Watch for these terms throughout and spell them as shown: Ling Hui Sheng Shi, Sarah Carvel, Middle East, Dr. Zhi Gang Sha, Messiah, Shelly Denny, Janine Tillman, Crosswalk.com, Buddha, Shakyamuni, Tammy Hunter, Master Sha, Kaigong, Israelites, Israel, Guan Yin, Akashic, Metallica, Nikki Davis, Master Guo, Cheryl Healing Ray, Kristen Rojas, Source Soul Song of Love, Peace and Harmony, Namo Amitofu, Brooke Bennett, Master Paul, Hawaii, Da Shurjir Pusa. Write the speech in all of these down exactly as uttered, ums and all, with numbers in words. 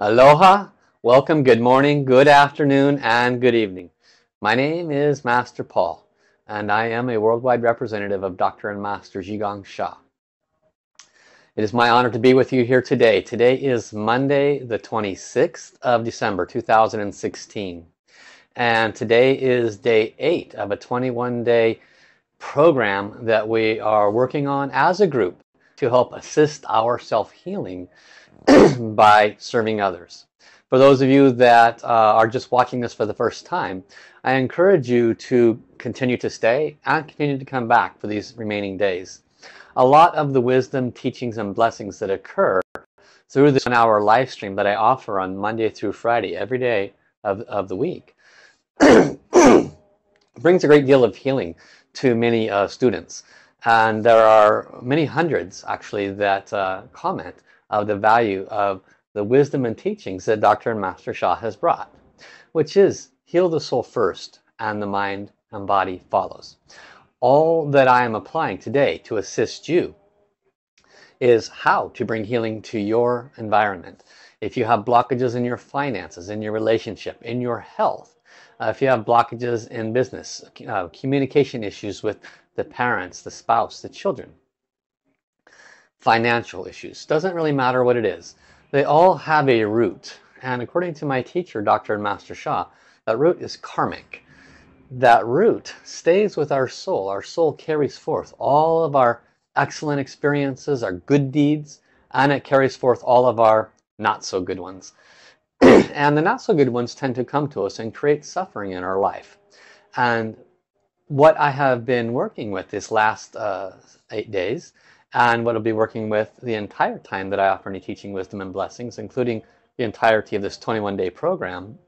Aloha, welcome, good morning, good afternoon, and good evening. My name is Master Paul, and I am a worldwide representative of Doctor and Master Zhi Gang Sha. It is my honor to be with you here today. Today is Monday, the twenty-sixth of December two thousand sixteen. And today is day eight of a twenty-one day program that we are working on as a group to help assist our self-healing by serving others. For those of you that uh, are just watching this for the first time, I encourage you to continue to stay and continue to come back for these remaining days. A lot of the wisdom, teachings, and blessings that occur through this one-hour live stream that I offer on Monday through Friday, every day of, of the week, brings a great deal of healing to many uh, students. And there are many hundreds, actually, that uh, comment of the value of the wisdom and teachings that Doctor and Master Shah has brought, which is heal the soul first and the mind and body follows. All that I am applying today to assist you is how to bring healing to your environment. If you have blockages in your finances, in your relationship, in your health, uh, if you have blockages in business, uh, communication issues with the parents, the spouse, the children, financial issues, doesn't really matter what it is. They all have a root, and according to my teacher, Doctor and Master Shah, that root is karmic. That root stays with our soul. Our soul carries forth all of our excellent experiences, our good deeds, and it carries forth all of our not-so-good ones. And the not-so-good ones tend to come to us and create suffering in our life. And what I have been working with this last uh, eight days, and what I'll be working with the entire time that I offer any teaching, wisdom, and blessings, including the entirety of this twenty-one day program,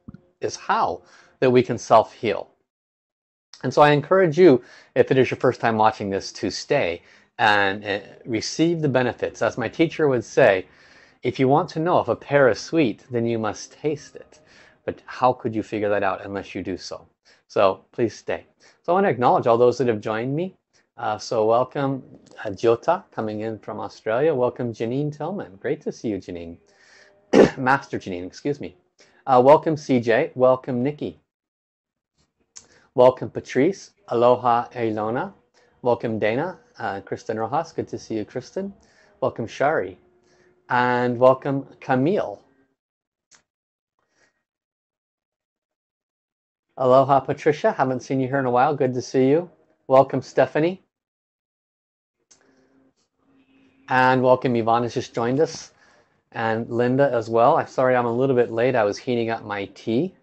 is how that we can self-heal. And so I encourage you, if it is your first time watching this, to stay and uh, receive the benefits. As my teacher would say, if you want to know if a pear is sweet, then you must taste it. But how could you figure that out unless you do so? So please stay. So I want to acknowledge all those that have joined me. Uh, so welcome uh, Jyota, coming in from Australia. Welcome Janine Tillman. Great to see you, Janine. Master Janine, excuse me. Uh, welcome C J. Welcome Nikki. Welcome Patrice. Aloha Elona. Welcome Dana. Uh, Kristen Rojas. Good to see you, Kristen. Welcome Shari. And welcome Camille. Aloha Patricia. Haven't seen you here in a while. Good to see you. Welcome Stephanie, and welcome Yvonne has just joined us, and Linda as well. I'm sorry I'm a little bit late. I was heating up my tea.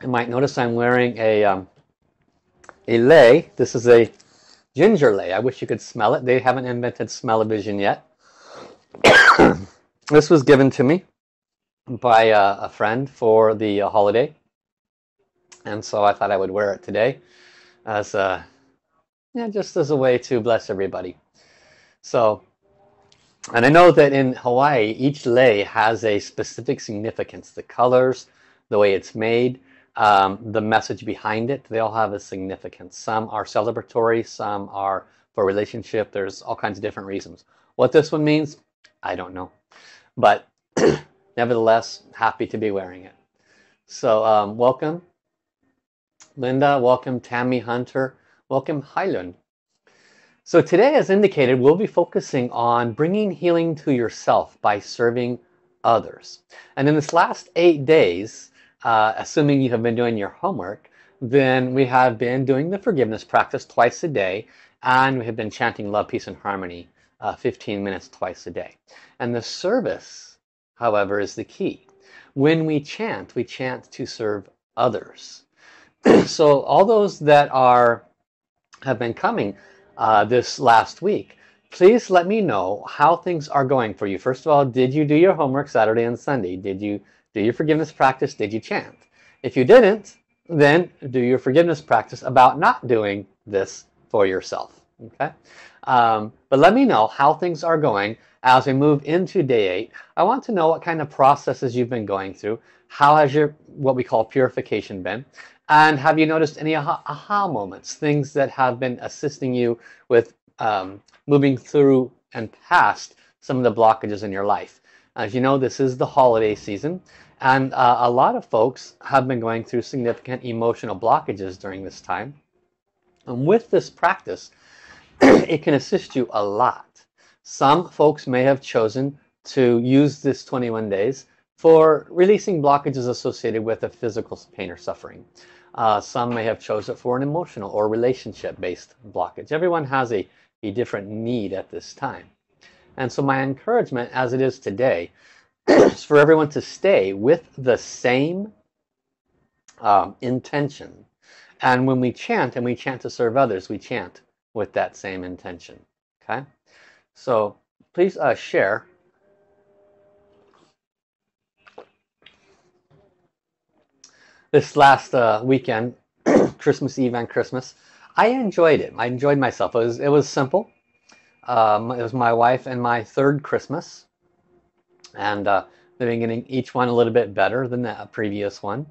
You might notice I'm wearing a um, a lei. This is a ginger lei. I wish you could smell it. They haven't invented smell-o-vision yet. This was given to me by uh, a friend for the uh, holiday, and so I thought I would wear it today as a, yeah, just as a way to bless everybody. So, and I know that in Hawaii, each lei has a specific significance. The colors, the way it's made, um, the message behind it, they all have a significance. Some are celebratory, some are for relationship. There's all kinds of different reasons. What this one means, I don't know. But nevertheless, happy to be wearing it. So um, welcome, Linda. Welcome Tammy Hunter. Welcome Hailun. So today, as indicated, we'll be focusing on bringing healing to yourself by serving others. And in this last eight days, uh, assuming you have been doing your homework, then we have been doing the forgiveness practice twice a day, and we have been chanting Love, Peace and Harmony uh, fifteen minutes twice a day. And the service, however, is the key. When we chant, we chant to serve others. So all those that are have been coming uh, this last week, please let me know how things are going for you. First of all, did you do your homework Saturday and Sunday? Did you do your forgiveness practice? Did you chant? If you didn't, then do your forgiveness practice about not doing this for yourself. Okay, um, but let me know how things are going as we move into day eight. I want to know what kind of processes you've been going through. How has your what we call purification been? And have you noticed any aha, aha moments, things that have been assisting you with um, moving through and past some of the blockages in your life? As you know, this is the holiday season, and uh, a lot of folks have been going through significant emotional blockages during this time. And with this practice, it can assist you a lot. Some folks may have chosen to use this twenty-one days for releasing blockages associated with a physical pain or suffering. Uh, some may have chosen it for an emotional or relationship-based blockage. Everyone has a, a different need at this time. And so my encouragement as it is today is for everyone to stay with the same um, intention. And when we chant, and we chant to serve others, we chant with that same intention. Okay? So please uh, share. This last uh, weekend, Christmas Eve and Christmas, I enjoyed it. I enjoyed myself. It was, it was simple. Um, it was my wife and my third Christmas. And uh, they've been getting each one a little bit better than the previous one.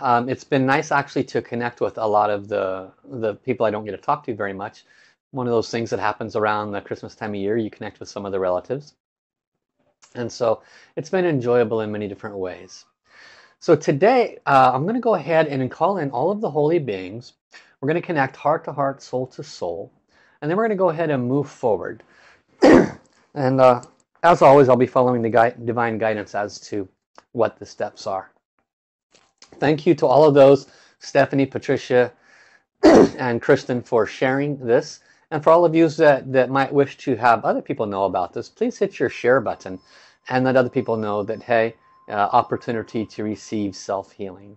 um, it's been nice actually to connect with a lot of the, the people I don't get to talk to very much. One of those things that happens around the Christmas time of year, you connect with some of the relatives. And so it's been enjoyable in many different ways. So today, uh, I'm going to go ahead and call in all of the holy beings. We're going to connect heart to heart, soul to soul. And then we're going to go ahead and move forward. And uh, as always, I'll be following the gui- divine guidance as to what the steps are. Thank you to all of those, Stephanie, Patricia, and Kristen, for sharing this. And for all of you that, that might wish to have other people know about this, please hit your share button and let other people know that, hey, Uh, opportunity to receive self-healing.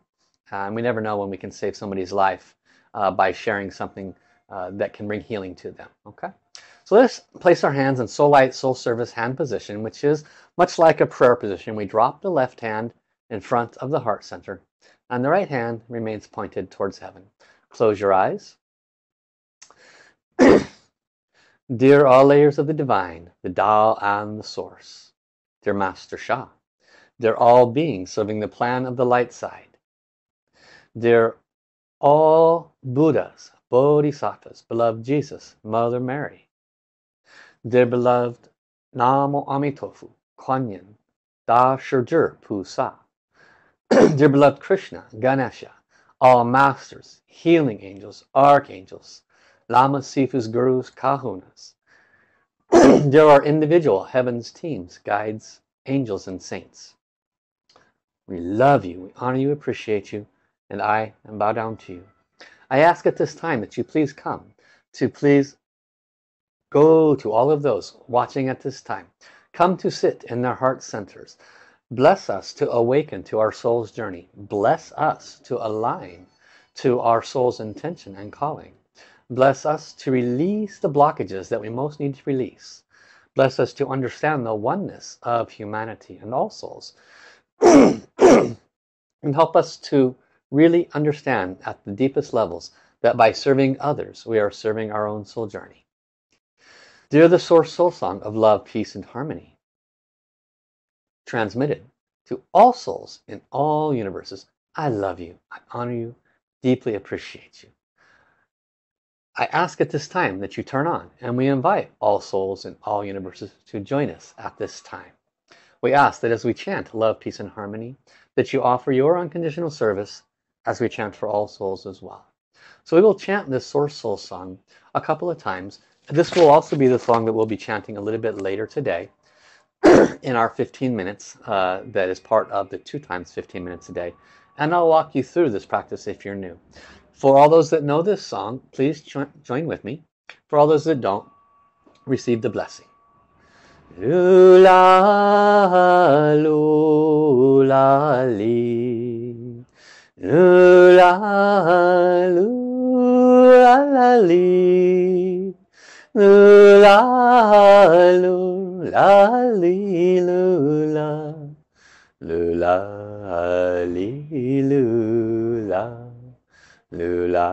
Uh, we never know when we can save somebody's life uh, by sharing something uh, that can bring healing to them. Okay, so let's place our hands in soul light, soul service hand position, which is much like a prayer position. We drop the left hand in front of the heart center, and the right hand remains pointed towards heaven. Close your eyes. Dear all layers of the divine, the Tao and the source, dear Master Sha, they're all beings serving the plan of the light side. They're all Buddhas, Bodhisattvas, beloved Jesus, Mother Mary. Their beloved Namo Amitofu, Guan Yin, Da Shurjir Pusa. Their beloved Krishna, Ganesha, all masters, healing angels, archangels, lamas, sifus, gurus, kahunas. There are individual heavens teams, guides, angels, and saints. We love you, we honor you, appreciate you, and I bow down to you. I ask at this time that you please come to please go to all of those watching at this time. Come to sit in their heart centers. Bless us to awaken to our soul's journey. Bless us to align to our soul's intention and calling. Bless us to release the blockages that we most need to release. Bless us to understand the oneness of humanity and all souls. And help us to really understand at the deepest levels that by serving others, we are serving our own soul journey. Dear the Source Soul Song of Love, Peace and Harmony, transmitted to all souls in all universes, I love you, I honor you, deeply appreciate you. I ask at this time that you turn on, and we invite all souls in all universes to join us at this time. We ask that as we chant love, peace, and harmony, that you offer your unconditional service as we chant for all souls as well. So we will chant this Source Soul Song a couple of times. This will also be the song that we'll be chanting a little bit later today in our fifteen minutes uh, that is part of the two times fifteen minutes a day. And I'll walk you through this practice if you're new. For all those that know this song, please jo join with me. For all those that don't, receive the blessing. Lula lula li, lula lula li, lula lula li lula, lula li lula, lula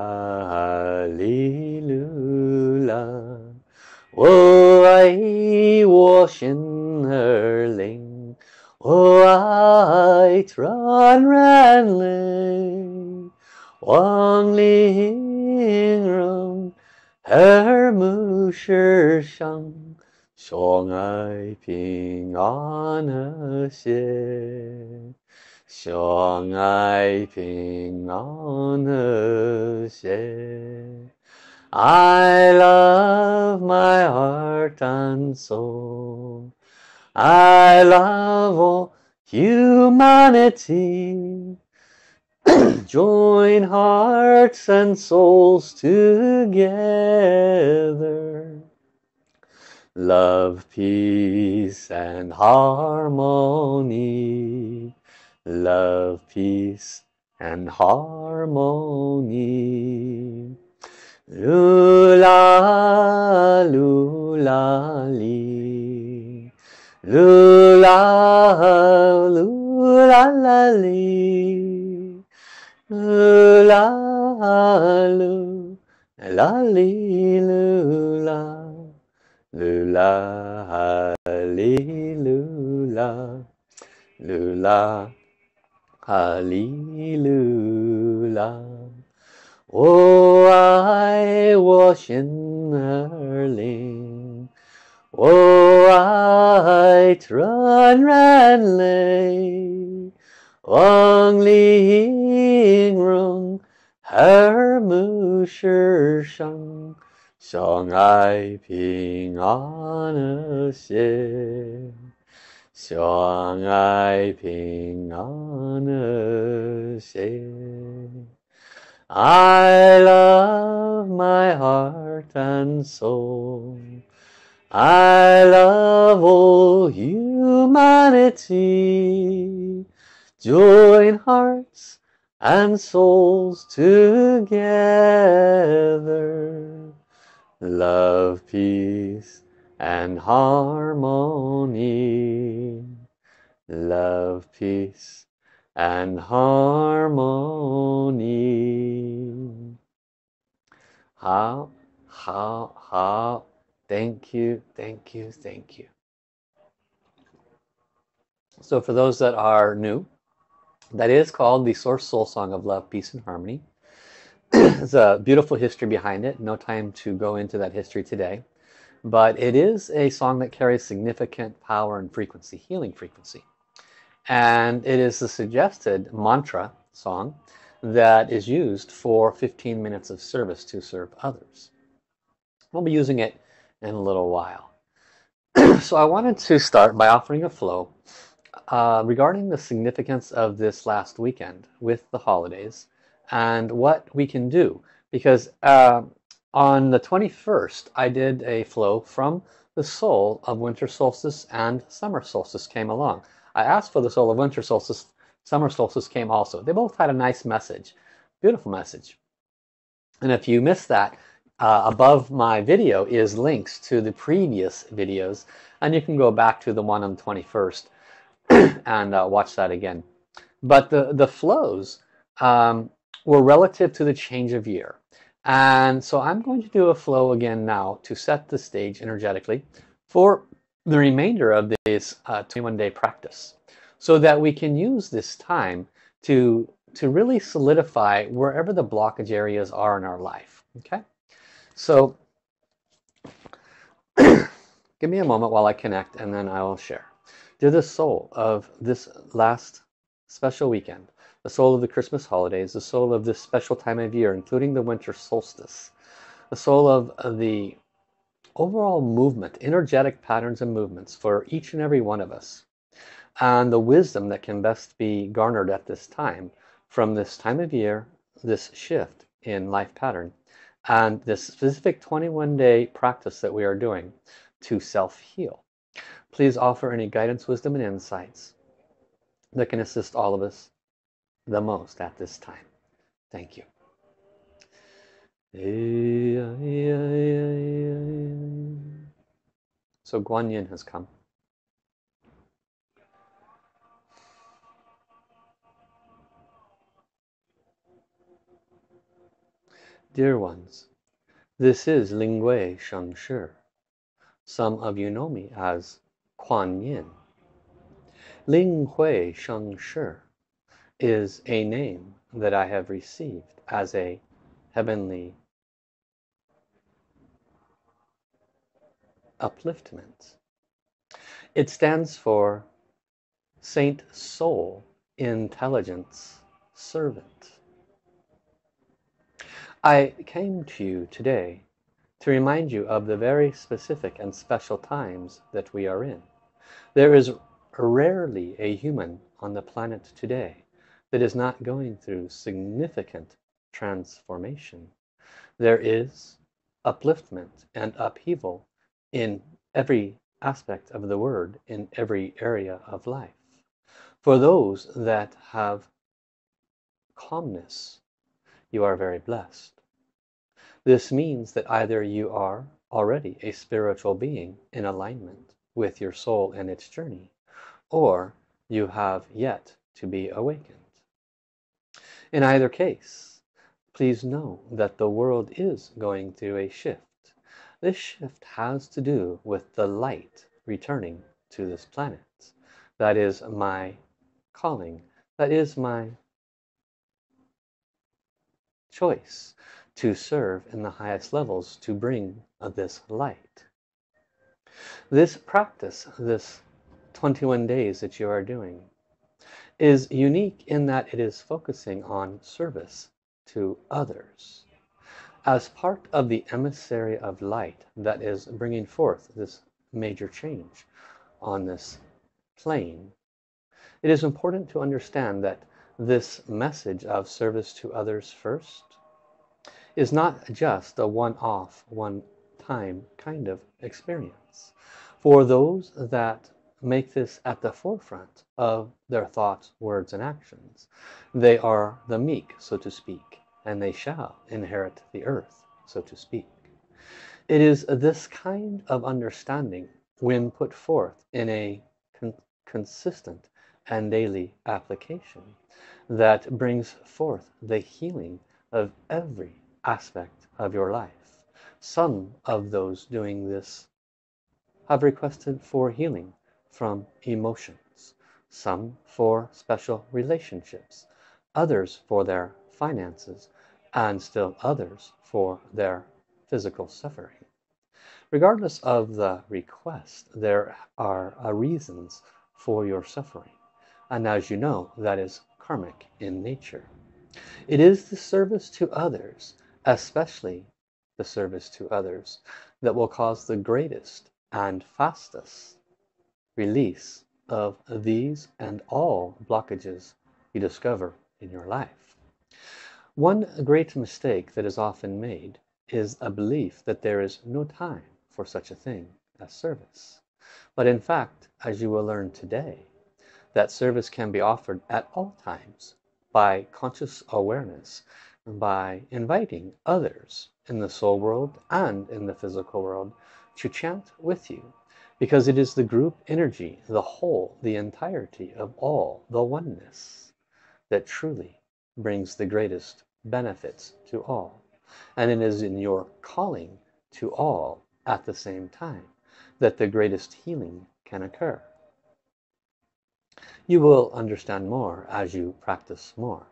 li lula. 我爱我心儿灵， 我爱传染灵， 光灵容而目是上，相爱平安和谐，相爱平安和谐。I love my heart and soul. I love all humanity. Join hearts and souls together. Love, peace and harmony. Love, peace and harmony. Lula, lula, li. Lula, lula, la, li. Lula, lula, li, lula. Lula, ali, lula, lula, ali, lula. Oh, I wash in her ling. Oh, I run, ran, lay. Wang, ling, rung, her mu, shi, shang. 相爱平安和谐，相爱平安和谐。I love my heart and soul. I love all humanity. Join hearts and souls together. Love, peace and harmony. Love, peace and harmony. How, how, how. Thank you, thank you, thank you. So for those that are new, that is called the Source Soul Song of Love, Peace and Harmony. There's a beautiful history behind it. No time to go into that history today, but it is a song that carries significant power and frequency, healing frequency, and it is the suggested mantra song that is used for fifteen minutes of service to serve others. We'll be using it in a little while. So I wanted to start by offering a flow uh, regarding the significance of this last weekend with the holidays and what we can do, because uh, on the twenty-first I did a flow from the soul of winter solstice and summer solstice came along. I asked for the soul of winter solstice, summer solstice came also. They both had a nice message, beautiful message. And if you missed that, uh, above my video is links to the previous videos, and you can go back to the one on the twenty-first and uh, watch that again. But the, the flows um, were relative to the change of year, and so I'm going to do a flow again now to set the stage energetically for the remainder of this uh, twenty-one day practice, so that we can use this time to to really solidify wherever the blockage areas are in our life. Okay, so give me a moment while I connect, and then I will share. Dear the soul of this last special weekend, the soul of the Christmas holidays, the soul of this special time of year, including the winter solstice, the soul of the overall movement, energetic patterns and movements for each and every one of us, and the wisdom that can best be garnered at this time, from this time of year, this shift in life pattern, and this specific twenty-one day practice that we are doing to self-heal. Please offer any guidance, wisdom, and insights that can assist all of us the most at this time. Thank you. So Guan Yin has come. Dear ones, this is Ling Hui Sheng Shi. Some of you know me as Guan Yin. Ling Hui Sheng Shi is a name that I have received as a heavenly upliftment. It stands for Saint Soul Intelligence Servant. I came to you today to remind you of the very specific and special times that we are in. There is rarely a human on the planet today that is not going through significant transformation. There is upliftment and upheaval in every aspect of the word, in every area of life. For those that have calmness, you are very blessed. This means that either you are already a spiritual being in alignment with your soul and its journey, or you have yet to be awakened. In either case, please know that the world is going through a shift. This shift has to do with the light returning to this planet. That is my calling. That is my choice to serve in the highest levels to bring this light. This practice, this twenty-one days that you are doing, is unique in that it is focusing on service to others. As part of the emissary of light that is bringing forth this major change on this plane, it is important to understand that this message of service to others first is not just a one-off, one-time kind of experience. For those that make this at the forefront of their thoughts, words, and actions, they are the meek, so to speak, and they shall inherit the earth, so to speak. It is this kind of understanding, when put forth in a con consistent and daily application, that brings forth the healing of every aspect of your life. Some of those doing this have requested for healing from emotions, some for special relationships, others for their finances, and still others for their physical suffering. Regardless of the request, there are reasons for your suffering, and as you know, that is karmic in nature. It is the service to others, especially the service to others, that will cause the greatest and fastest release of these and all blockages you discover in your life. One great mistake that is often made is a belief that there is no time for such a thing as service. But in fact, as you will learn today, that service can be offered at all times by conscious awareness, by inviting others in the soul world and in the physical world to chant with you, because it is the group energy, the whole, the entirety of all, the oneness, that truly brings the greatest benefits to all. And it is in your calling to all at the same time that the greatest healing can occur. You will understand more as you practice more,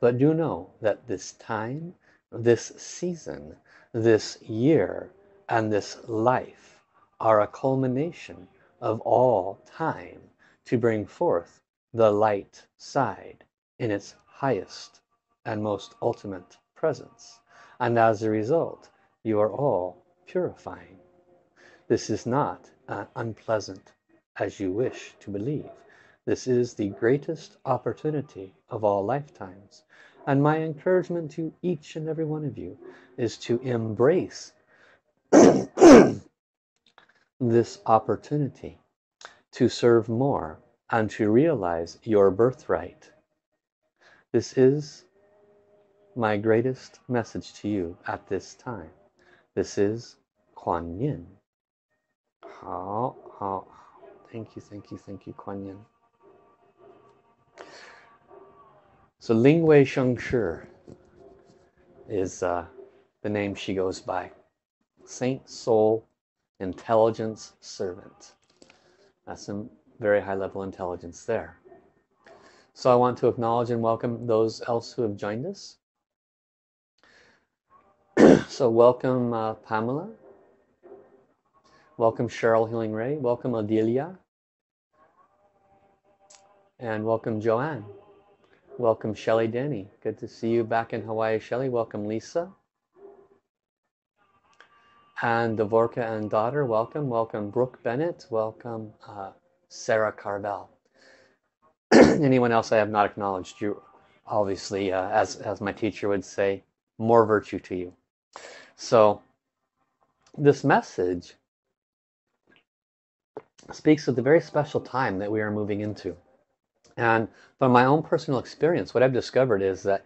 but do know that this time, this season, this year, and this life are a culmination of all time to bring forth the light side in its highest and most ultimate presence. And as a result, you are all purifying. This is not uh, unpleasant as you wish to believe. This is the greatest opportunity of all lifetimes. And my encouragement to each and every one of you is to embrace this opportunity to serve more and to realize your birthright. This is my greatest message to you at this time. This is Guan Yin. How, how, thank you, thank you, thank you, Guan Yin. So Ling Hui Sheng Shi is uh, the name she goes by. Saint Soul Intelligence Servant. That's some very high level intelligence there. So I want to acknowledge and welcome those else who have joined us. So welcome uh, Pamela. Welcome Cheryl Healing Ray. Welcome Adelia. And welcome Joanne. Welcome Shelly Denny. Good to see you back in Hawaii, Shelly. Welcome Lisa. And Dvorka and daughter, welcome. Welcome Brooke Bennett. Welcome uh, Sarah Carvel. Anyone else I have not acknowledged, you obviously, uh, as, as my teacher would say, more virtue to you. So this message speaks of the very special time that we are moving into. And from my own personal experience, what I've discovered is that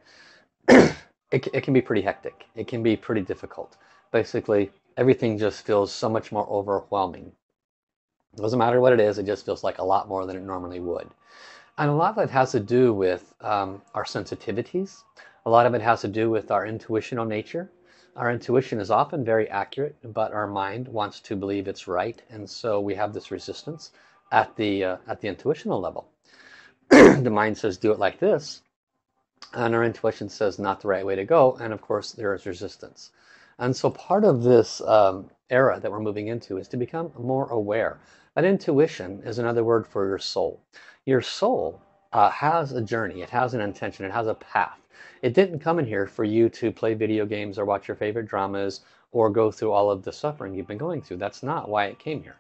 it, it can be pretty hectic. It can be pretty difficult. Basically, everything just feels so much more overwhelming. It doesn't matter what it is, it just feels like a lot more than it normally would. And a lot of that has to do with um, our sensitivities. A lot of it has to do with our intuitional nature. Our intuition is often very accurate, but our mind wants to believe it's right. And so we have this resistance at the, uh, at the intuitional level. The mind says do it like this, and our intuition says not the right way to go, and of course there is resistance. And so part of this um, era that we're moving into is to become more aware. That intuition is another word for your soul. Your soul uh, has a journey, it has an intention, it has a path. It didn't come in here for you to play video games or watch your favorite dramas or go through all of the suffering you've been going through. That's not why it came here.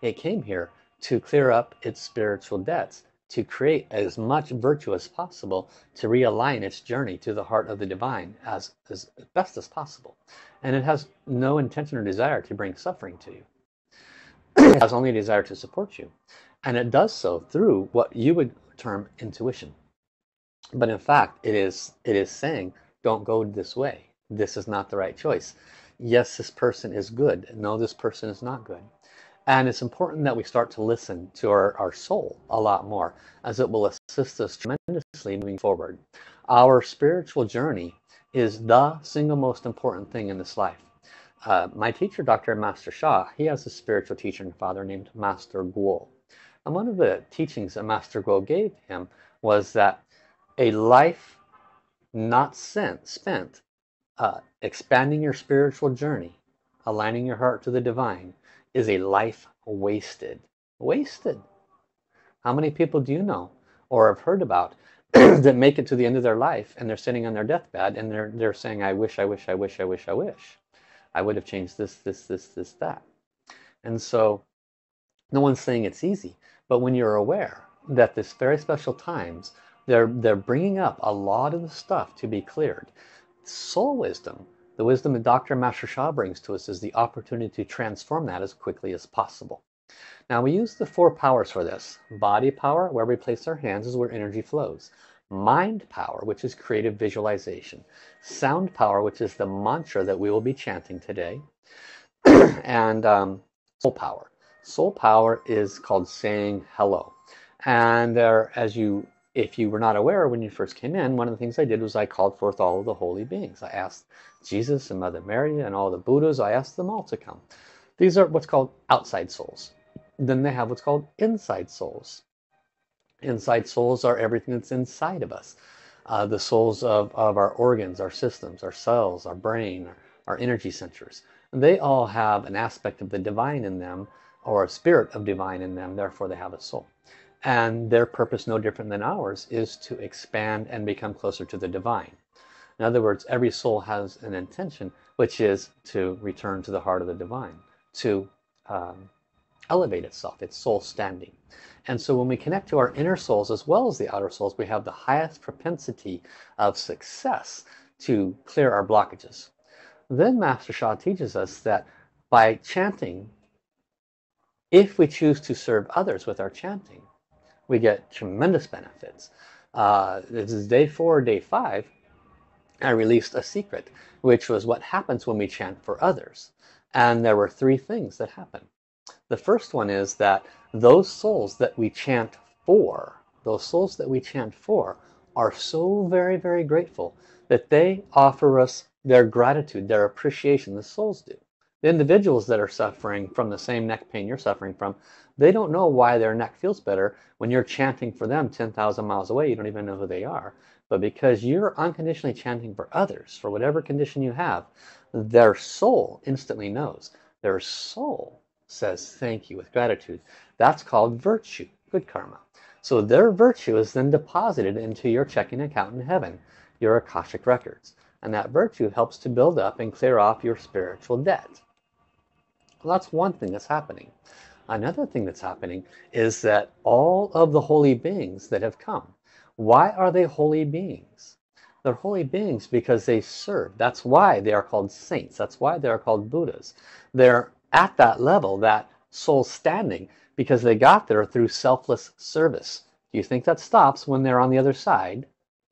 It came here to clear up its spiritual debts, to create as much virtue as possible, to realign its journey to the heart of the divine as, as best as possible. And it has no intention or desire to bring suffering to you. It has only a desire to support you. And it does so through what you would term intuition. But in fact, it is, it is saying, don't go this way. This is not the right choice. Yes, this person is good. No, this person is not good. And it's important that we start to listen to our, our soul a lot more, as it will assist us tremendously moving forward. Our spiritual journey is the single most important thing in this life. Uh, my teacher, Doctor Master Sha, he has a spiritual teacher and father named Master Guo. And one of the teachings that Master Guo gave him was that a life not sent, spent uh, expanding your spiritual journey, aligning your heart to the divine, is a life wasted. Wasted. How many people do you know or have heard about that make it to the end of their life and they're sitting on their deathbed and they're they're saying, I wish, I wish, I wish, I wish, I wish. I would have changed this, this, this, this, that. And so no one's saying it's easy, but when you're aware that this very special times, they're, they're bringing up a lot of the stuff to be cleared. Soul wisdom, the wisdom that Doctor Master Shah brings to us, is the opportunity to transform that as quickly as possible. Now we use the four powers for this. Body power, where we place our hands is where energy flows. Mind power, which is creative visualization. Sound power, which is the mantra that we will be chanting today. And um, soul power. Soul power is called saying hello. And there, as you, if you were not aware when you first came in, one of the things I did was I called forth all of the holy beings. I asked Jesus and Mother Mary and all the Buddhas, I asked them all to come. These are what's called outside souls. Then they have what's called inside souls. Inside souls are everything that's inside of us. Uh, the souls of, of our organs, our systems, our cells, our brain, our, our energy centers. And they all have an aspect of the divine in them, or a spirit of divine in them, therefore they have a soul. And their purpose, no different than ours, is to expand and become closer to the divine. In other words, every soul has an intention, which is to return to the heart of the divine, to um, elevate itself, its soul standing. And so when we connect to our inner souls as well as the outer souls, we have the highest propensity of success to clear our blockages. Then Master Shah teaches us that by chanting, if we choose to serve others with our chanting, we get tremendous benefits. Uh, this is day four, day five. I released a secret, which was what happens when we chant for others. And there were three things that happen. The first one is that those souls that we chant for, those souls that we chant for, are so very, very grateful that they offer us their gratitude, their appreciation. The souls do. The individuals that are suffering from the same neck pain you're suffering from, they don't know why their neck feels better when you're chanting for them ten thousand miles away. You don't even know who they are. But because you're unconditionally chanting for others, for whatever condition you have, their soul instantly knows. Their soul says thank you with gratitude. That's called virtue, good karma. So their virtue is then deposited into your checking account in heaven, your Akashic records. And that virtue helps to build up and clear off your spiritual debt. Well, that's one thing that's happening. Another thing that's happening is that all of the holy beings that have come, why are they holy beings? They're holy beings because they serve. That's why they are called saints. That's why they are called Buddhas. They're at that level, that soul standing, because they got there through selfless service. Do you think that stops when they're on the other side?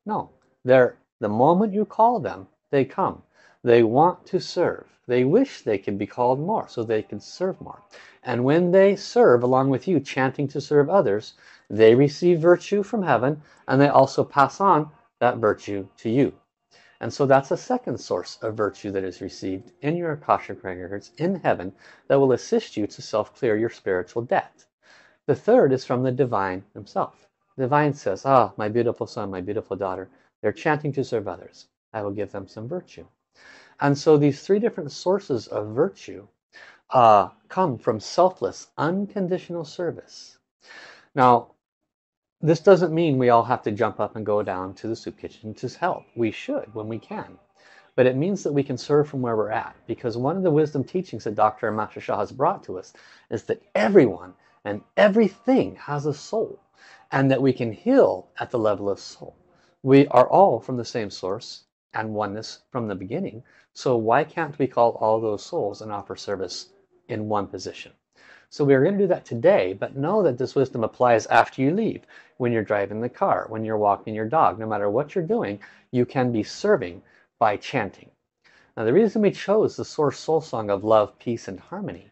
No. They're, the moment you call them, they come. They want to serve. They wish they could be called more so they can serve more. And when they serve along with you, chanting to serve others, they receive virtue from heaven, and they also pass on that virtue to you. And so that's a second source of virtue that is received in your Akashic records in heaven that will assist you to self-clear your spiritual debt. The third is from the divine himself. The divine says, ah, oh, my beautiful son, my beautiful daughter, they're chanting to serve others. I will give them some virtue. And so these three different sources of virtue uh, come from selfless, unconditional service. Now, this doesn't mean we all have to jump up and go down to the soup kitchen to help. We should when we can. But it means that we can serve from where we're at. Because one of the wisdom teachings that Doctor and Master Shah has brought to us is that everyone and everything has a soul. And that we can heal at the level of soul. We are all from the same source and oneness from the beginning. So why can't we call all those souls and offer service in one position? So we're going to do that today, but know that this wisdom applies after you leave, when you're driving the car, when you're walking your dog. No matter what you're doing, you can be serving by chanting. Now the reason we chose the Source Soul Song of Love, Peace and Harmony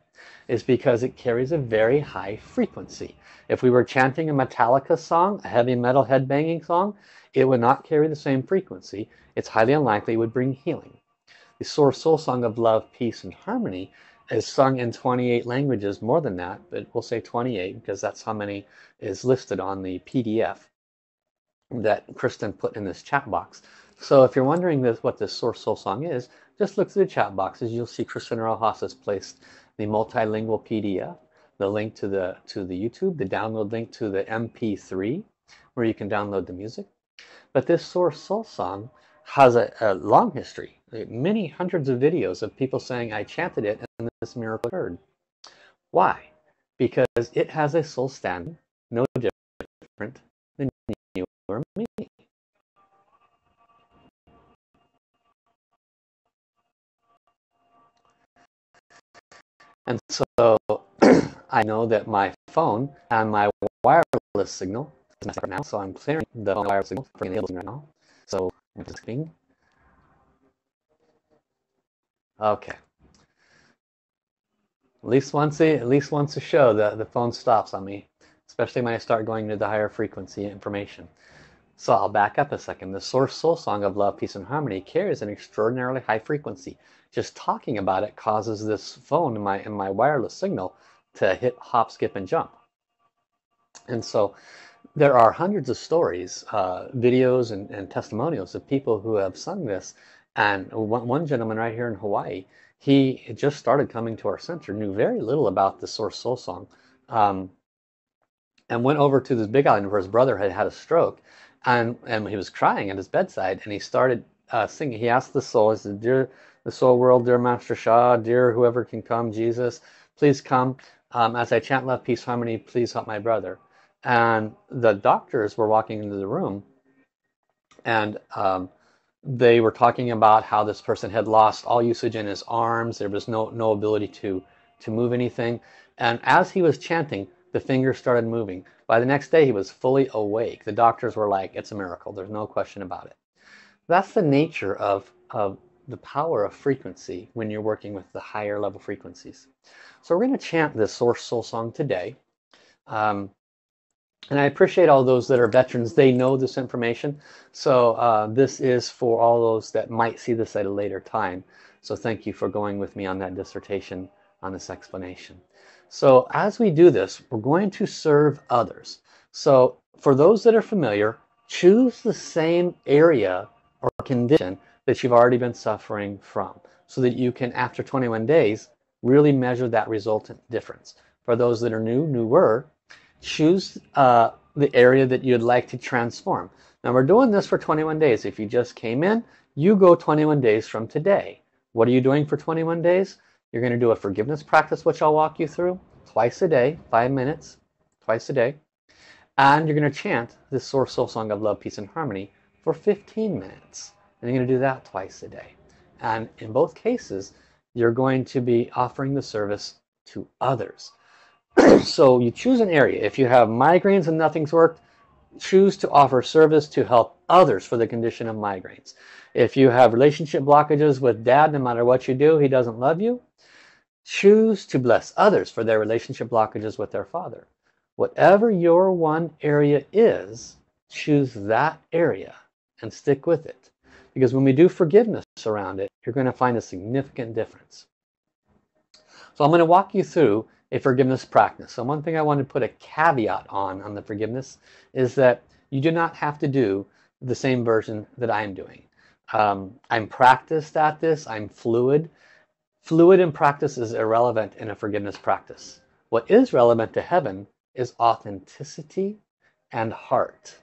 is because it carries a very high frequency. If we were chanting a Metallica song, a heavy metal headbanging song, it would not carry the same frequency. It's highly unlikely it would bring healing. The Source Soul Song of Love, Peace and Harmony is sung in twenty-eight languages, more than that, but we'll say twenty-eight because that's how many is listed on the P D F that Kristen put in this chat box. So if you're wondering this, what this Source Soul Song is, just look through the chat boxes. You'll see Kristen Rojas has placed the multilingual P D F, the link to the to the YouTube, the download link to the M P three, where you can download the music. But this Source Soul Song has a, a long history, many hundreds of videos of people saying, I chanted it and this miracle occurred. Why? Because it has a soul standing no different than you or me. And so I know that my phone and my wireless signal is messed up now, so I'm clearing the wireless signal for enabling right now. So I'm just being okay. At least once a at least once a show, the the phone stops on me, especially when I start going to the higher frequency information. So I'll back up a second. The Source Soul Song of Love, Peace and Harmony carries an extraordinarily high frequency. Just talking about it causes this phone in my in my wireless signal to hit hop, skip, and jump. And so there are hundreds of stories, uh, videos, and, and testimonials of people who have sung this. And one, one gentleman right here in Hawaii, he just started coming to our center, knew very little about the Source Soul Song, um, and went over to this Big Island where his brother had had a stroke, and and he was crying at his bedside, and he started uh, singing. He asked the soul, he said, "Dear the soul world, dear Master Shah, dear whoever can come, Jesus, please come. Um, as I chant love, peace, harmony, please help my brother." And the doctors were walking into the room, and um, they were talking about how this person had lost all usage in his arms. There was no no ability to to move anything. And as he was chanting, the fingers started moving. By the next day, he was fully awake. The doctors were like, it's a miracle. There's no question about it. That's the nature of, of the power of frequency when you're working with the higher level frequencies. So we're going to chant this Source Soul Song today. Um, And I appreciate all those that are veterans. They know this information. So uh, this is for all those that might see this at a later time. So thank you for going with me on that dissertation, on this explanation. So as we do this, we're going to serve others. So for those that are familiar, choose the same area or condition that you've already been suffering from so that you can, after twenty-one days, Really measure that resultant difference. For those that are new, newer, choose uh, the area that you'd like to transform. Now we're doing this for twenty-one days. If you just came in, you go twenty-one days from today. What are you doing for twenty-one days? You're going to do a forgiveness practice, which I'll walk you through twice a day, five minutes, twice a day. And you're going to chant this Source Soul Song of Love, Peace and Harmony for fifteen minutes. And you're going to do that twice a day. And in both cases, you're going to be offering the service to others. So you choose an area. If you have migraines and nothing's worked, choose to offer service to help others for the condition of migraines. If you have relationship blockages with dad, no matter what you do, he doesn't love you, choose to bless others for their relationship blockages with their father. Whatever your one area is, choose that area and stick with it. Because when we do forgiveness around it, you're going to find a significant difference. So I'm going to walk you through a forgiveness practice. So one thing I want to put a caveat on, on the forgiveness, is that you do not have to do the same version that I'm doing. Um, I'm practiced at this. I'm fluid. Fluid in practice is irrelevant in a forgiveness practice. What is relevant to heaven is authenticity and heart.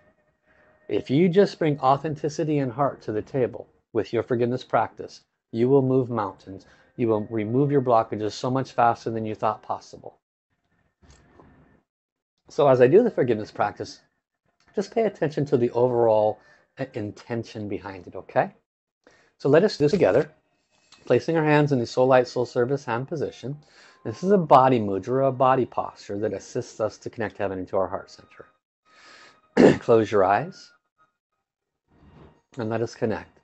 If you just bring authenticity and heart to the table with your forgiveness practice, you will move mountains. You will remove your blockages so much faster than you thought possible. So as I do the forgiveness practice, just pay attention to the overall intention behind it, okay? So let us do this together, placing our hands in the Soul Light Soul Service hand position. This is a body mudra, a body posture that assists us to connect heaven into our heart center. Close your eyes and let us connect.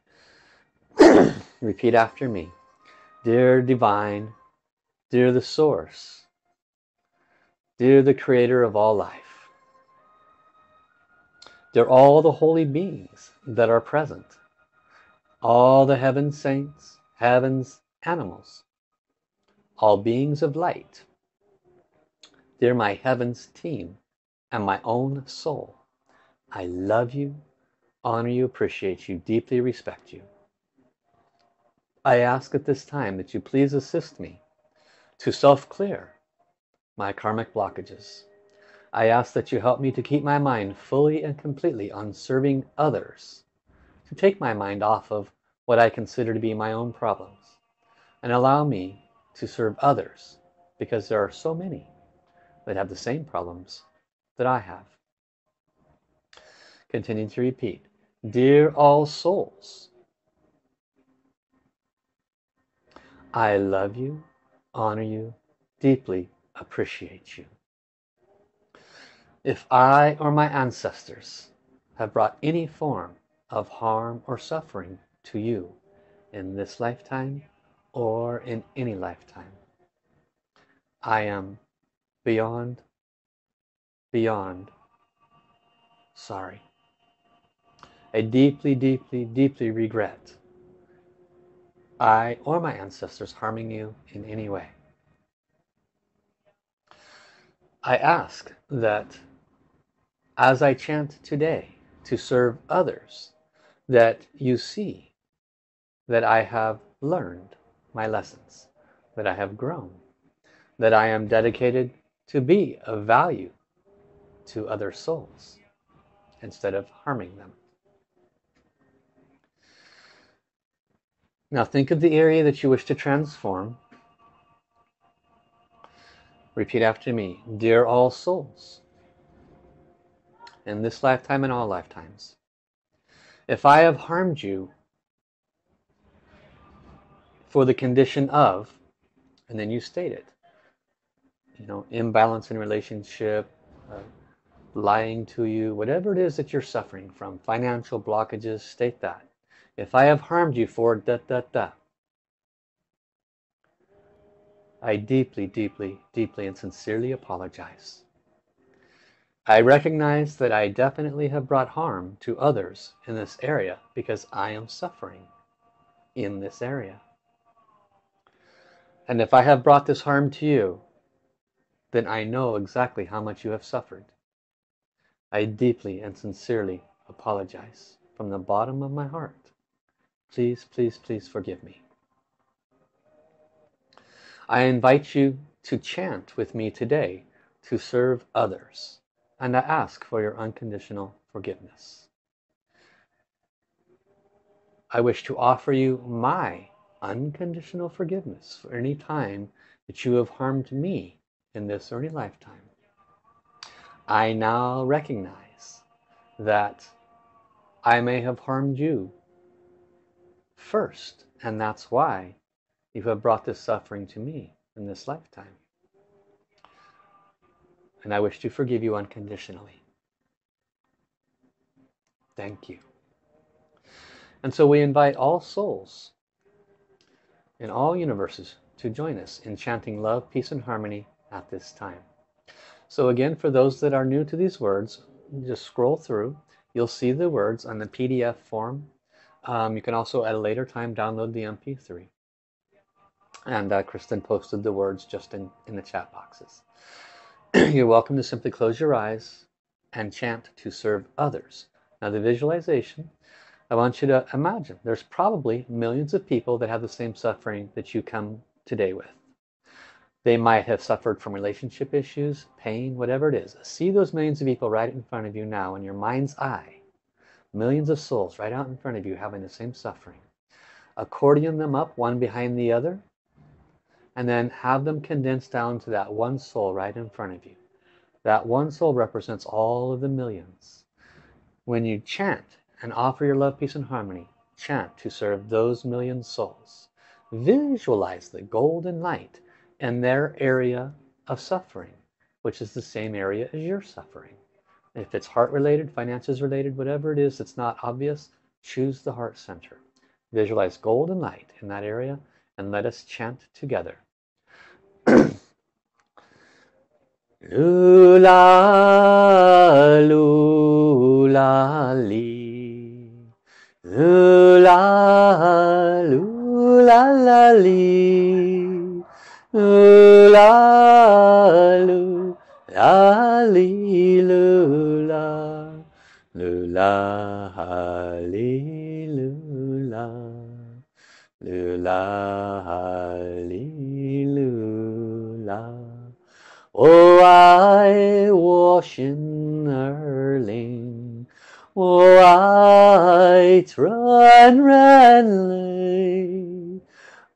Repeat after me. Dear Divine, dear the Source, dear the Creator of all life, dear all the holy beings that are present, all the heaven saints, heavens, animals, all beings of light, dear my heavens team and my own soul, I love you, honor you, appreciate you, deeply respect you. I ask at this time that you please assist me to self-clear my karmic blockages. I ask that you help me to keep my mind fully and completely on serving others, to take my mind off of what I consider to be my own problems, and allow me to serve others, because there are so many that have the same problems that I have. Continue to repeat. Dear all souls, I love you, honor you, deeply appreciate you. If I or my ancestors have brought any form of harm or suffering to you in this lifetime or in any lifetime, I am beyond, beyond sorry. I deeply, deeply, deeply regret I or my ancestors harming you in any way. I ask that as I chant today to serve others, that you see that I have learned my lessons, that I have grown, that I am dedicated to be of value to other souls instead of harming them. Now think of the area that you wish to transform. Repeat after me. Dear all souls, in this lifetime and all lifetimes, if I have harmed you for the condition of, and then you state it, you know, imbalance in relationship, uh, lying to you, whatever it is that you're suffering from, financial blockages, state that. If I have harmed you for da da da, I deeply, deeply, deeply and sincerely apologize. I recognize that I definitely have brought harm to others in this area because I am suffering in this area. And if I have brought this harm to you, then I know exactly how much you have suffered. I deeply and sincerely apologize from the bottom of my heart. Please, please, please forgive me. I invite you to chant with me today to serve others, and I ask for your unconditional forgiveness. I wish to offer you my unconditional forgiveness for any time that you have harmed me in this or any lifetime. I now recognize that I may have harmed you first, and that's why you have brought this suffering to me in this lifetime. And I wish to forgive you unconditionally. Thank you. And so we invite all souls in all universes to join us in chanting love, peace and harmony at this time. So again, for those that are new to these words, just scroll through. You'll see the words on the P D F form. Um, you can also at a later time download the M P three. And uh, Kristen posted the words just in, in the chat boxes. You're welcome to simply close your eyes and chant to serve others. Now the visualization, I want you to imagine there's probably millions of people that have the same suffering that you come today with. They might have suffered from relationship issues, pain, whatever it is. See those millions of people right in front of you now in your mind's eye. Millions of souls right out in front of you having the same suffering. Accordion them up one behind the other, and then have them condensed down to that one soul right in front of you. That one soul represents all of the millions. When you chant and offer your love, peace and harmony, chant to serve those million souls. Visualize the golden light in their area of suffering, which is the same area as your suffering. If it's heart related, finances related, whatever it is that's not obvious, choose the heart center. Visualize golden light in that area, and let us chant together. Lula, lula, li. Lula, lula, la, li. Lula, lula, li, lula. Lula, li, lula. Lula, hallelujah. Oh, I wash in Erling. Oh, I run, run,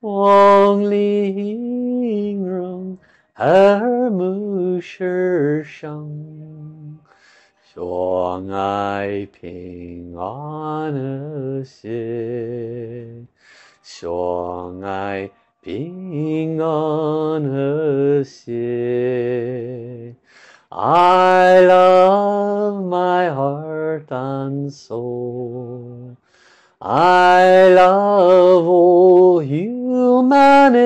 only wrong her musher shang. Shong I ping on a ship. Song I ping on her ship. I love my heart and soul. I love all humanity.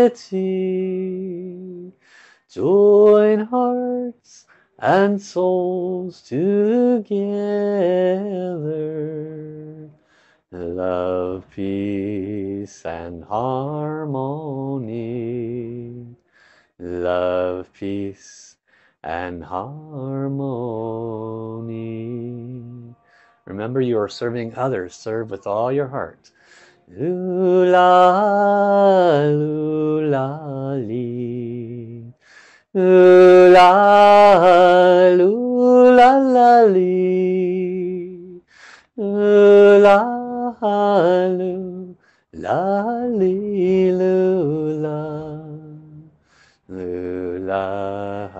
Join hearts and souls together. Love, peace and harmony. Love, peace and harmony. Remember, you are serving others. Serve with all your heart. Lula, lula, li. Lula, lula, li. Lula, hallelujah, hallelujah, hallelujah,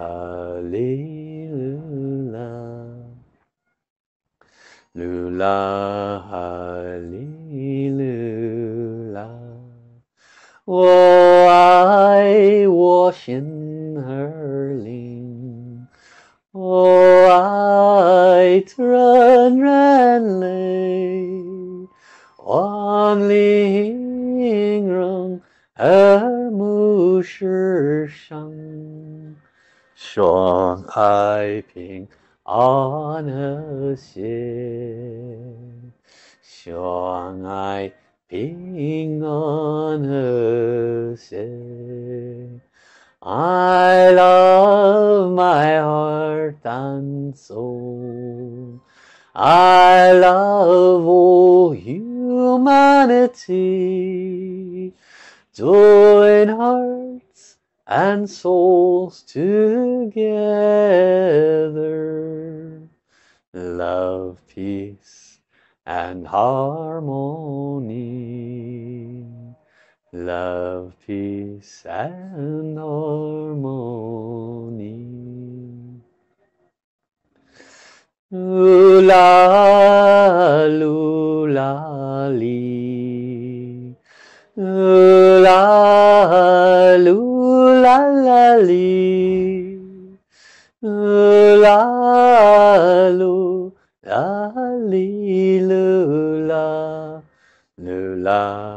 hallelujah, hallelujah. Oh, I wash in her ling. Oh, I run, run, lay. Only wrong her musher shang. Shong I ping on her ship. Shong I ping on her ship. I love my heart and soul. I love all humanity. Join hearts and souls together. Love, peace, and harmony. Love, peace, and harmony. Ooh-la, ooh-la-lee. Ooh-la, ooh-la-la-lee. Ooh-la, ooh-la-lee, ooh-la, ooh-la.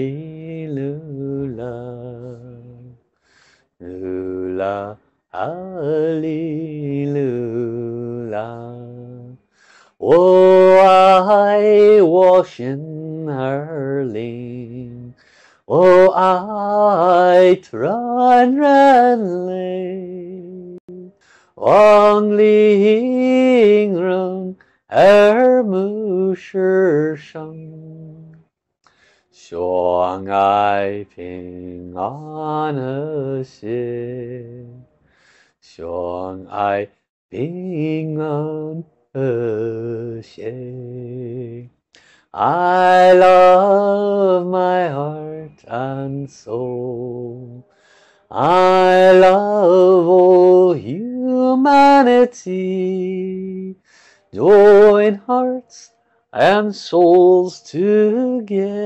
Hallelujah, Lula, Hallelujah. Oh, I wash in her lane. Oh, I run, run lane. Wang Ling Rung, her Mu Shi Shang. Shuang I ping on a ship. Shuang I ping on a ship. I love my heart and soul. I love all humanity. Join hearts and souls together.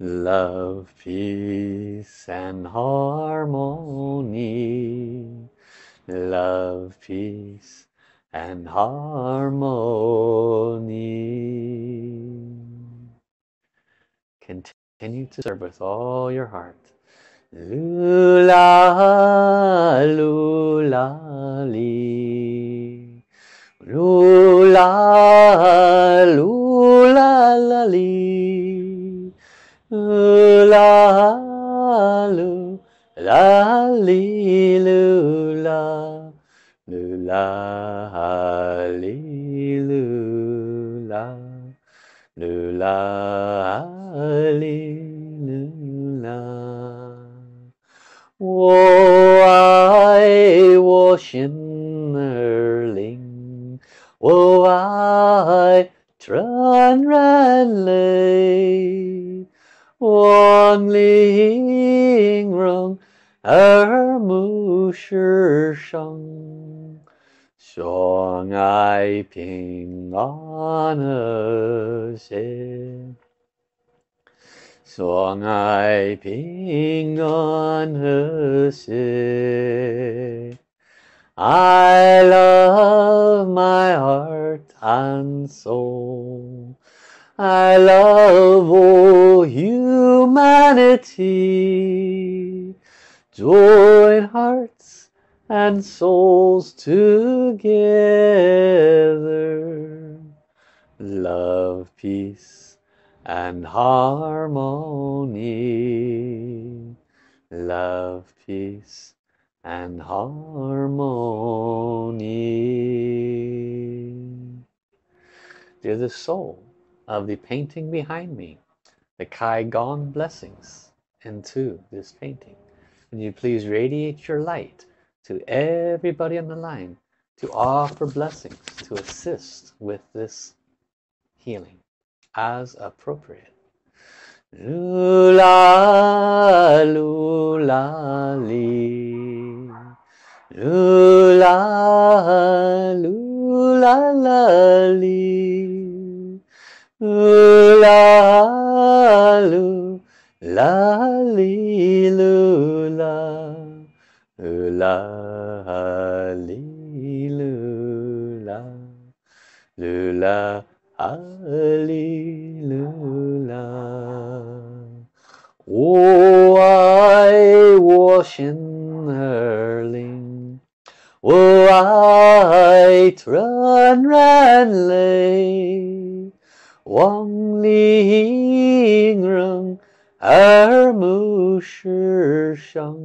Love, peace, and harmony. Love, peace, and harmony. Continue to serve with all your heart. Lula, lula, li. Lula, lula, la li. Lula, lula, li, lula. Lula, li, lula. Lula, li, lula. Oh, I wash in her ling. Oh, I tran ran lay. Wang Ling Rung, er Mu Shi Shang. Song I ping on a ship. Song I ping on a ship. I love my heart and soul. I love all humanity. Join hearts and souls together. Love, peace, and harmony. Love, peace, and harmony. Dear the soul of the painting behind me, the Kai Gong blessings into this painting. Can you please radiate your light to everybody on the line to offer blessings to assist with this healing as appropriate. Lula, lula, li. Lula, lula, la, li. Lula, lula, li, lula. Lula, li, lula. Lula, li, lula. Oh, I wash in her ling. Oh, I tran ran lay. Wang Ling Rung, er Mu Shi Shang.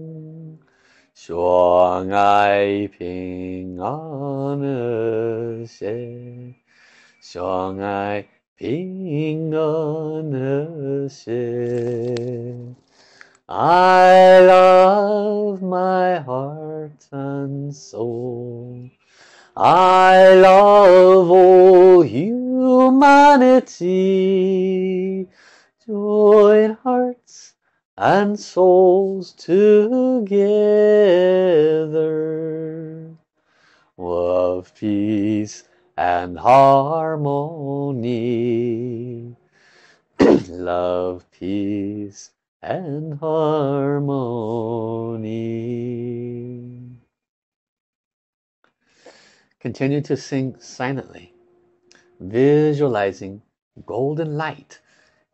Shuang I ping on a ship. Shuang I ping on a Akashic. I love my heart and soul. I love all humanity. Join hearts and souls together. Love, peace and harmony. Love, peace and harmony. Continue to sing silently, visualizing golden light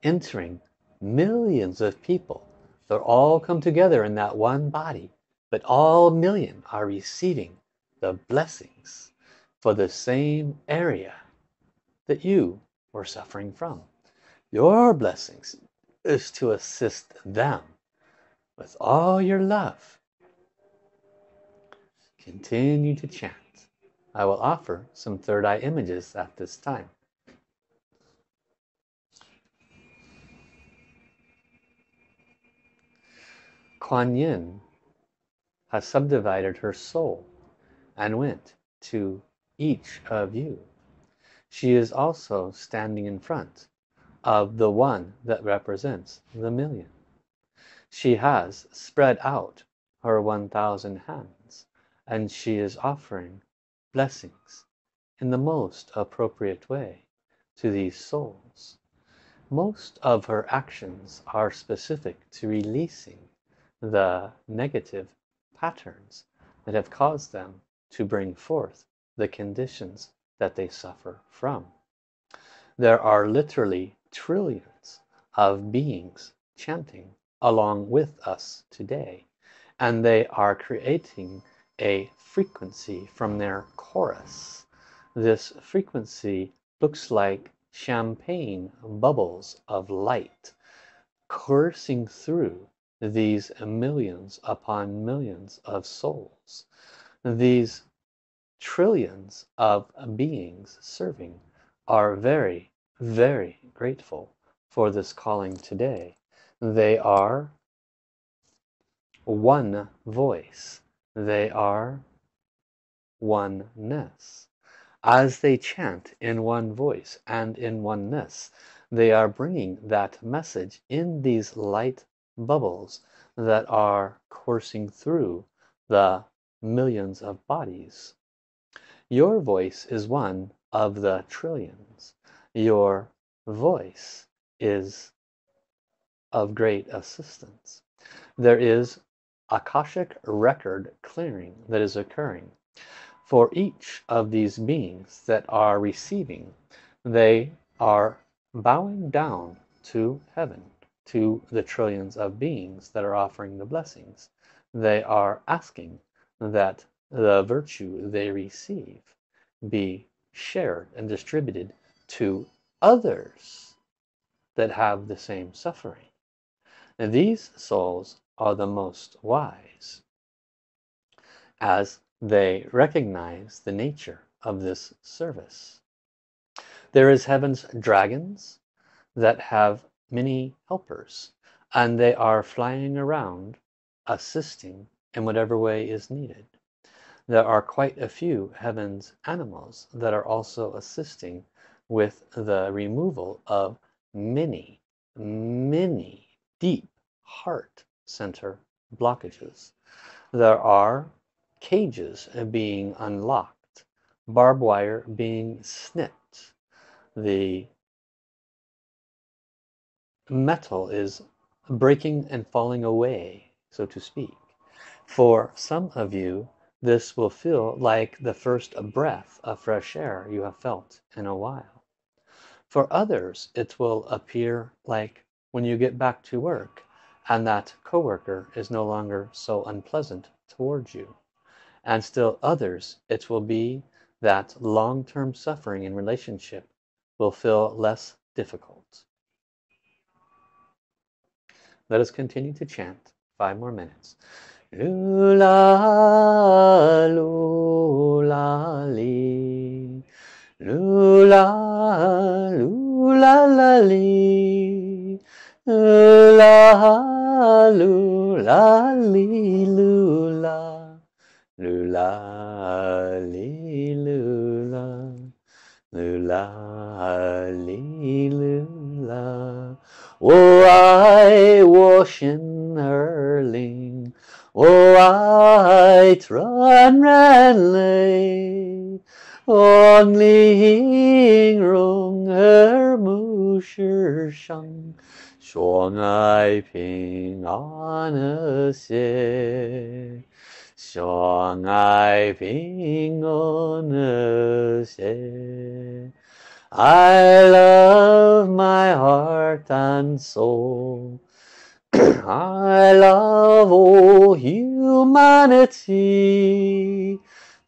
entering millions of people. They're all come together in that one body, but all million are receiving the blessings for the same area that you were suffering from. Your blessings is to assist them with all your love. Continue to chant. I will offer some third eye images at this time. Guan Yin has subdivided her soul and went to each of you. She is also standing in front of the one that represents the million. She has spread out her one thousand hands, and she is offering blessings in the most appropriate way to these souls. Most of her actions are specific to releasing the negative patterns that have caused them to bring forth the conditions that they suffer from. There are literally trillions of beings chanting along with us today, and they are creating a frequency from their chorus. This frequency looks like champagne bubbles of light coursing through these millions upon millions of souls, these trillions of beings serving are very, very grateful for this calling today. They are one voice. They are oneness. As they chant in one voice and in oneness, they are bringing that message in these light bubbles that are coursing through the millions of bodies. Your voice is one of the trillions. Your voice is of great assistance. There is Akashic record clearing that is occurring. For each of these beings that are receiving, they are bowing down to heaven, to the trillions of beings that are offering the blessings. They are asking that the virtue they receive be shared and distributed to others that have the same suffering. Now, these souls are the most wise, as they recognize the nature of this service. There is heaven's dragons that have many helpers, and they are flying around assisting in whatever way is needed. There are quite a few heaven's animals that are also assisting with the removal of many, many deep heart center blockages. There are cages being unlocked, barbed wire being snipped, the metal is breaking and falling away, so to speak. For some of you, this will feel like the first breath of fresh air you have felt in a while. For others, it will appear like when you get back to work and that coworker is no longer so unpleasant towards you. And still others, it will be that long-term suffering in relationship will feel less difficult. Let us continue to chant five more minutes. Lula, lula, li. Lula, lula, li. La Hallelujah, lula, hallelujah. Oh, I wash in her ling. Oh, I tran ran lay. On ling rung her mu shi shang. Shuang I ping on a se. Shuang I ping on a se. I love my heart and soul. I love all humanity.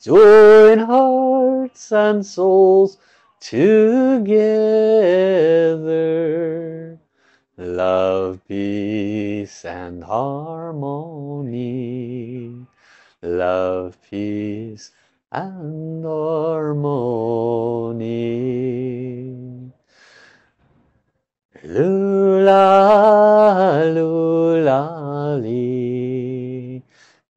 Join hearts and souls together. Love, peace and harmony. Love, peace and harmony. Lula, lula, li.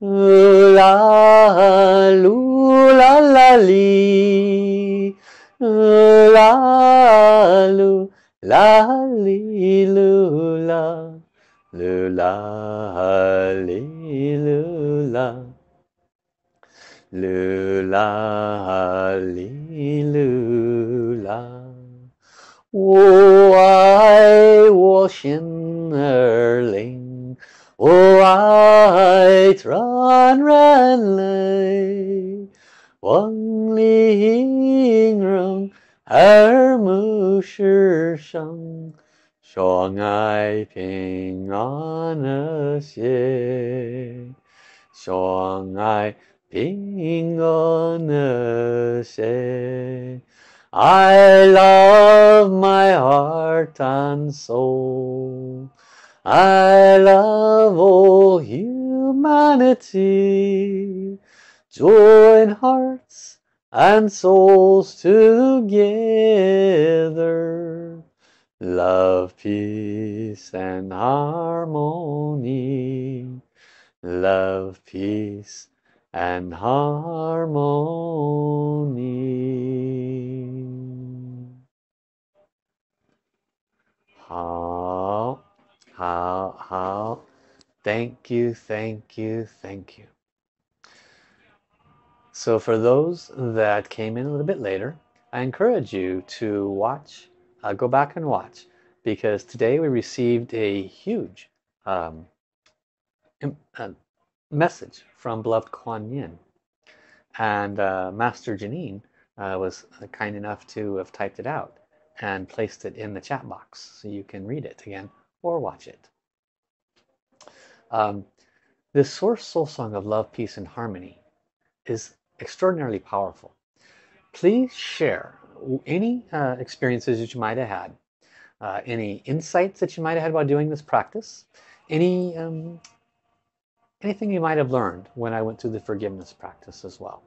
Lula, lula, la, li. Lula, lula. La li lula, lula li lula, lula li lula. Oh, I wash in her ling. Oh, I tran ran lay. Wang ling rung. Her mu shi shang, shuang I ping on a se, shuang I ping on a se. I love my heart and soul. I love all humanity. Join hearts and souls together. Love, peace and harmony. Love, peace and harmony. 好，好，好。 Thank you, thank you, thank you. So for those that came in a little bit later, I encourage you to watch, uh, go back and watch, because today we received a huge um, uh, message from beloved Guan Yin. And uh, Master Janine uh, was kind enough to have typed it out and placed it in the chat box so you can read it again or watch it. Um, this Source Soul Song of Love, Peace and Harmony is extraordinarily powerful. Please share any uh, experiences that you might have had, uh, any insights that you might have had while doing this practice, any um, anything you might have learned when I went through the forgiveness practice as well.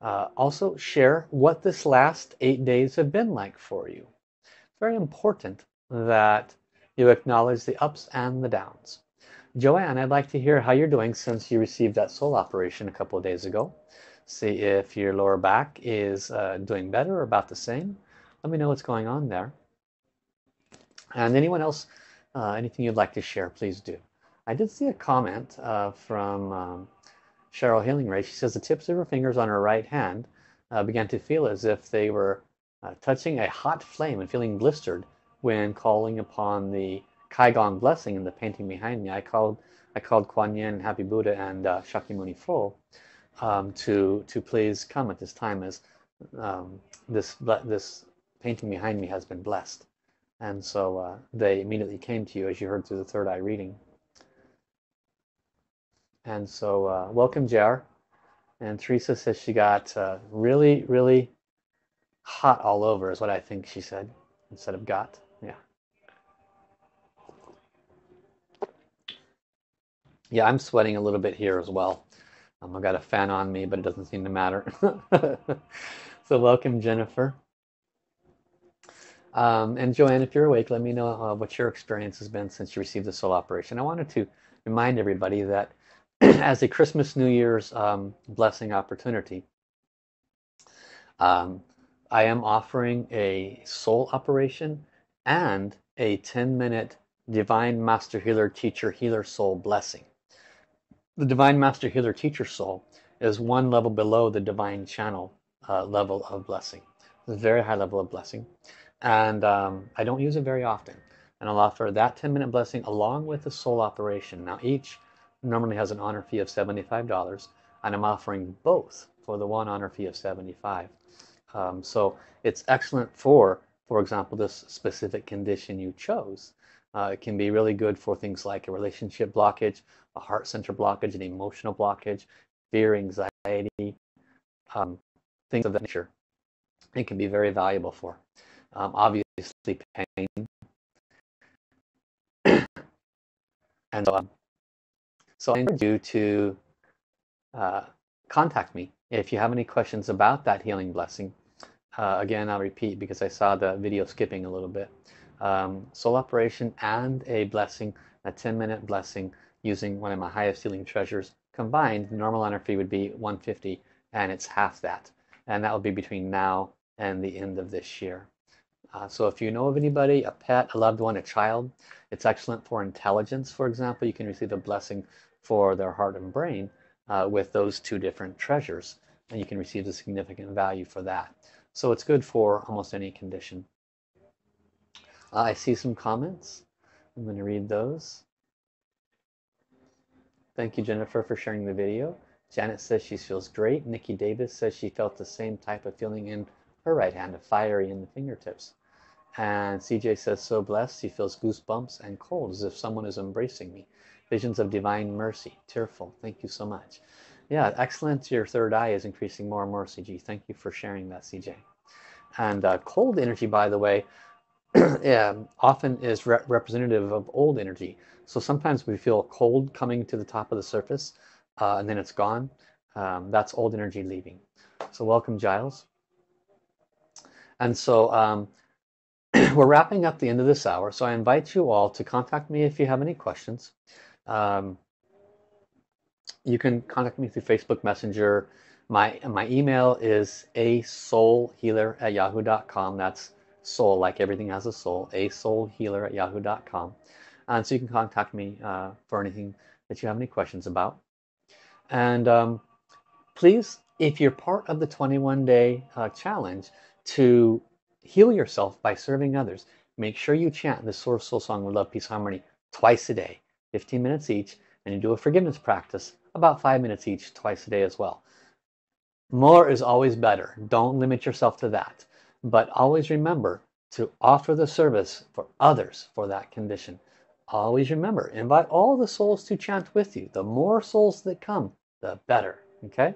Uh, also share what this last eight days have been like for you. It's very important that you acknowledge the ups and the downs. Joanne, I'd like to hear how you're doing since you received that soul operation a couple of days ago. See if your lower back is uh, doing better or about the same. Let me know what's going on there. And anyone else, uh, anything you'd like to share, please do. I did see a comment uh, from um, Cheryl Healing Ray. She says the tips of her fingers on her right hand uh, began to feel as if they were uh, touching a hot flame and feeling blistered when calling upon the Kaigong blessing in the painting behind me. I called I called Kuan Yin, Happy Buddha, and uh, Shakyamuni Fo um, to to please come at this time, as um, this this painting behind me has been blessed. And so uh, they immediately came to you, as you heard through the third eye reading. And so uh, welcome, J R. And Teresa says she got uh, really really hot all over is what I think she said instead of got. Yeah. Yeah, I'm sweating a little bit here as well. Um, I've got a fan on me, but it doesn't seem to matter. So welcome, Jennifer. Um, and Joanne, if you're awake, let me know uh, what your experience has been since you received the soul operation. I wanted to remind everybody that as a Christmas, New Year's um, blessing opportunity. Um, I am offering a soul operation and a ten minute Divine Master Healer Teacher Healer Soul blessing. The Divine Master Healer Teacher Soul is one level below the Divine Channel uh, level of blessing. It's a very high level of blessing. And um, I don't use it very often. And I'll offer that ten minute blessing along with the soul operation. Now each normally has an honor fee of seventy-five dollars, and I'm offering both for the one honor fee of seventy-five dollars. Um, so it's excellent for, for example, this specific condition you chose. Uh, it can be really good for things like a relationship blockage, a heart center blockage, an emotional blockage, fear, anxiety, um, things of that nature. It can be very valuable for. Um, obviously, pain. And so, um, so I encourage you to uh, contact me if you have any questions about that healing blessing. Uh, again, I'll repeat because I saw the video skipping a little bit. Um, soul operation and a blessing, a ten minute blessing using one of my highest healing treasures. Combined, the normal honor fee would be one hundred fifty dollars, and it's half that. And that will be between now and the end of this year. Uh, so if you know of anybody, a pet, a loved one, a child, it's excellent for intelligence, for example. You can receive a blessing for their heart and brain uh, with those two different treasures, and you can receive a significant value for that. So it's good for almost any condition. Uh, I see some comments. I'm going to read those. Thank you, Jennifer, for sharing the video. Janet says she feels great. Nikki Davis says she felt the same type of feeling in her right hand, a fiery in the fingertips. And C J says, so blessed, she feels goosebumps and cold as if someone is embracing me. Visions of divine mercy, tearful. Thank you so much. Yeah, excellent. Your third eye is increasing more and more, C G. Thank you for sharing that, C J. And uh, cold energy, by the way, yeah, often is re representative of old energy. So sometimes we feel cold coming to the top of the surface, uh, and then it's gone. Um, that's old energy leaving. So welcome, Giles. And so um, we're wrapping up the end of this hour. So I invite you all to contact me if you have any questions. Um, you can contact me through Facebook Messenger. My my email is a soul healer at yahoo dot com. That's soul, like everything has a soul, a soul healer at yahoo dot com. And so you can contact me uh, for anything that you have any questions about. And um, please, if you're part of the twenty-one day uh, challenge to heal yourself by serving others, make sure you chant the Source Soul Song of Love, Peace, Harmony twice a day, fifteen minutes each, and you do a forgiveness practice about five minutes each twice a day as well. More is always better. Don't limit yourself to that. But always remember to offer the service for others for that condition. Always remember, invite all the souls to chant with you. The more souls that come, the better. Okay?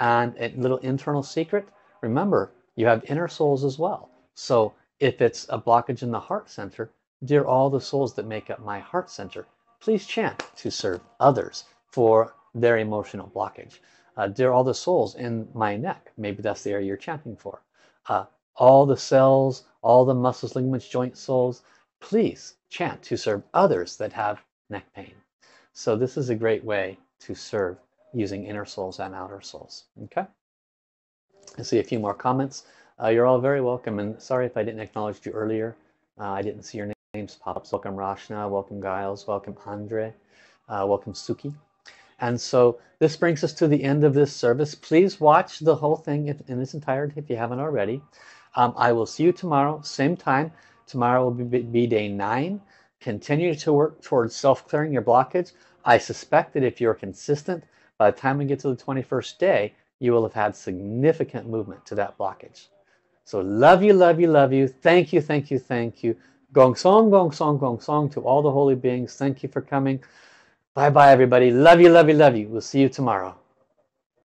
And a little internal secret, remember, you have inner souls as well. So if it's a blockage in the heart center, dear all the souls that make up my heart center, please chant to serve others for their emotional blockage. Uh, dear all the souls in my neck, maybe that's the area you're chanting for. Uh, all the cells, all the muscles, ligaments, joint souls, please chant to serve others that have neck pain. So this is a great way to serve using inner souls and outer souls. Okay? I see a few more comments. Uh, you're all very welcome, and sorry if I didn't acknowledge you earlier. Uh, I didn't see your names pop up. So welcome Rashna, welcome Giles, welcome Andre, uh, welcome Suki. And so this brings us to the end of this service. Please watch the whole thing if, in its entirety if you haven't already. Um, I will see you tomorrow, same time. Tomorrow will be, be day nine. Continue to work towards self-clearing your blockage. I suspect that if you're consistent, by the time we get to the twenty-first day, you will have had significant movement to that blockage. So love you, love you, love you. Thank you, thank you, thank you. Gong song, gong song, gong song to all the holy beings. Thank you for coming. Bye-bye, everybody. Love you, love you, love you. We'll see you tomorrow.